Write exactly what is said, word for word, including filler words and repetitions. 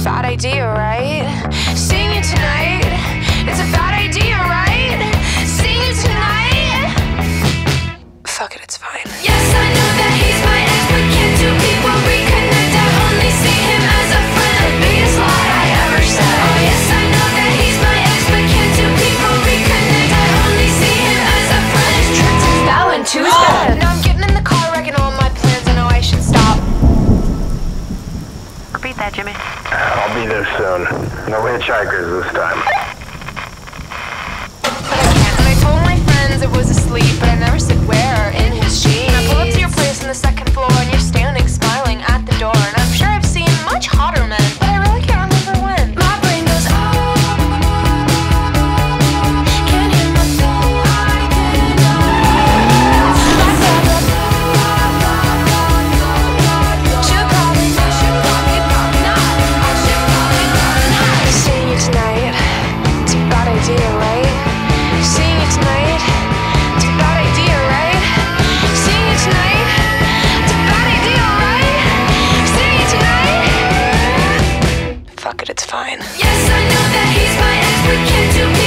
a bad idea, right? Sing it tonight. It's a bad idea, right? Sing it tonight. Fuck it, it's fine. Yes, I know that he's my ex, but can't two people reconnect? I only see him as a friend. The biggest lie I ever said. Oh yes, I know that he's my ex, but can't two people reconnect? I only see him as a friend. It's tripped and fell into his bed. Now I'm getting in the car, wrecking all my plans. I know I should stop. Repeat that, Jimmy. I'll be there soon. No hitchhikers this time. But I can't. When I told my friends it was asleep, but I never said where in his sheets. I pull up to your place on the second floor, and you're standing smiling at the door. And I'm sure I've seen much hotter men, but I really can't remember when. My brain goes, oh, can't hear my phone. I can't know. Should probably, should probably, probably not. I should probably, probably not. Seeing you tonight, it's a bad idea, right? Seeing you tonight, it's a bad idea, right? Seeing you tonight, it's a bad idea, right? Seeing you tonight. Fuck it, it's fine. Yes, I know that he's my ex, but can't do